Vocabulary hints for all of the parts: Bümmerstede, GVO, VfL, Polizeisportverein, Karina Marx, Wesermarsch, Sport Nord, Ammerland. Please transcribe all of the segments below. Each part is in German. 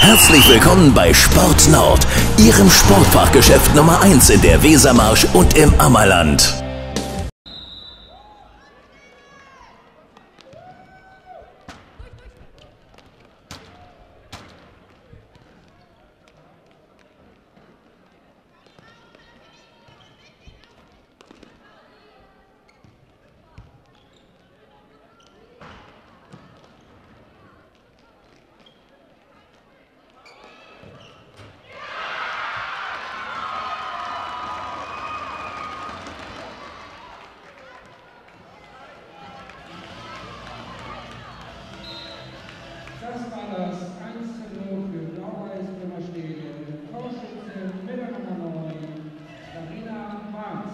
Herzlich willkommen bei Sport Nord, Ihrem Sportfachgeschäft Nummer 1 in der Wesermarsch und im Ammerland. Das war das 1:0 für Blau-Weiß Bümmerstede. Torschütze mit der Nummer 9, Karina Marx.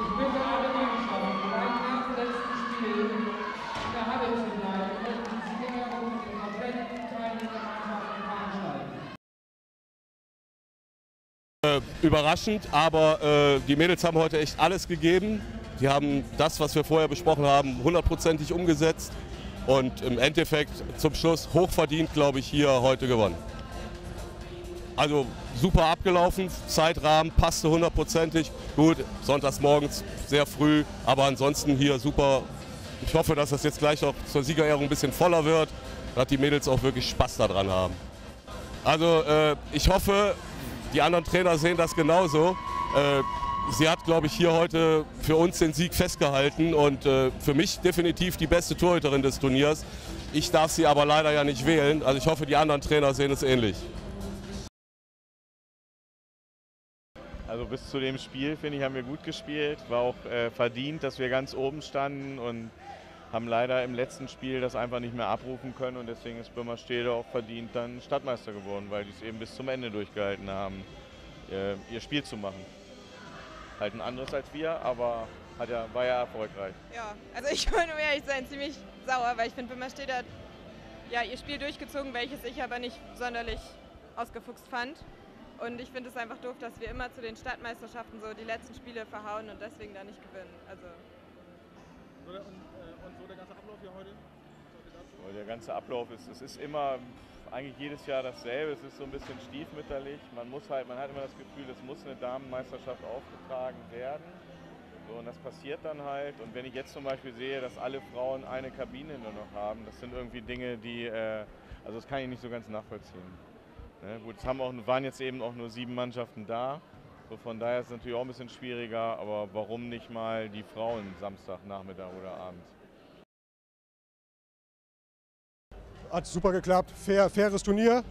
Ich bitte alle Mannschaft, beim nachletzten Spiel in der Halle zu bleiben und die Siegerung mit den kompletten Teilen der Mannschaft veranstalten. Überraschend, aber die Mädels haben heute echt alles gegeben. Die haben das, was wir vorher besprochen haben, hundertprozentig umgesetzt und im Endeffekt zum Schluss hochverdient, glaube ich, hier heute gewonnen. Also super abgelaufen, Zeitrahmen passte hundertprozentig. Gut, sonntags morgens sehr früh, aber ansonsten hier super. Ich hoffe, dass das jetzt gleich auch zur Siegerehrung ein bisschen voller wird, dass die Mädels auch wirklich Spaß daran haben. Also ich hoffe, die anderen Trainer sehen das genauso. Sie hat, glaube ich, hier heute für uns den Sieg festgehalten und für mich definitiv die beste Torhüterin des Turniers. Ich darf sie aber leider ja nicht wählen. Also ich hoffe, die anderen Trainer sehen es ähnlich. Also bis zu dem Spiel, finde ich, haben wir gut gespielt. War auch verdient, dass wir ganz oben standen und haben leider im letzten Spiel das einfach nicht mehr abrufen können. Und deswegen ist Bümmerstede auch verdient dann Stadtmeister geworden, weil die es eben bis zum Ende durchgehalten haben, ihr Spiel zu machen. Halt ein anderes als wir, aber war ja erfolgreich. Ja, also ich würde um ehrlich sein ziemlich sauer, weil ich finde, Bümmerstede hat ja ihr Spiel durchgezogen, welches ich aber nicht sonderlich ausgefuchst fand. Und ich finde es einfach doof, dass wir immer zu den Stadtmeisterschaften so die letzten Spiele verhauen und deswegen da nicht gewinnen. Also. Und so der ganze Ablauf hier heute? Der ganze Ablauf ist immer eigentlich jedes Jahr dasselbe. Es ist so ein bisschen stiefmütterlich. Man hat immer das Gefühl, es muss eine Damenmeisterschaft aufgetragen werden. So, und das passiert dann halt. Und wenn ich jetzt zum Beispiel sehe, dass alle Frauen eine Kabine nur noch haben, das sind irgendwie Dinge, die, also das kann ich nicht so ganz nachvollziehen. Ne? Gut, es waren jetzt eben auch nur 7 Mannschaften da. So, von daher ist es natürlich auch ein bisschen schwieriger. Aber warum nicht mal die Frauen Samstagnachmittag oder abends? Hat super geklappt, faires Turnier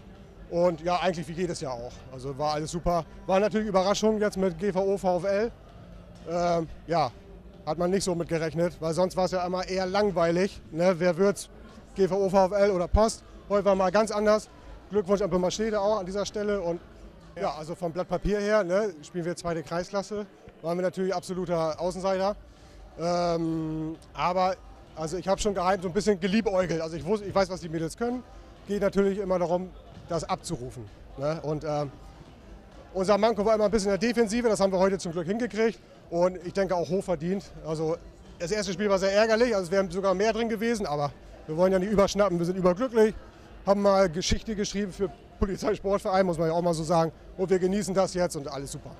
und ja, eigentlich wie jedes Jahr auch. Also war alles super. War natürlich Überraschung jetzt mit GVO, VfL. Ja, hat man nicht so mit gerechnet, weil sonst war es ja immer eher langweilig. Ne? Wer wird's? GVO, VfL oder Post? Heute war mal ganz anders. Glückwunsch an Bümmerstede auch an dieser Stelle. Und ja, also vom Blatt Papier her, ne, spielen wir 2. Kreisklasse. Waren wir natürlich absoluter Außenseiter. Aber also ich habe schon geheim so ein bisschen geliebäugelt. Also ich weiß, was die Mädels können. Geht natürlich immer darum, das abzurufen. Ne? Und unser Manko war immer ein bisschen in der Defensive. Das haben wir heute zum Glück hingekriegt. Und ich denke auch hochverdient. Also das erste Spiel war sehr ärgerlich. Also es wären sogar mehr drin gewesen. Aber wir wollen ja nicht überschnappen. Wir sind überglücklich. Haben mal Geschichte geschrieben für Polizeisportverein, muss man ja auch mal so sagen. Und wir genießen das jetzt und alles super.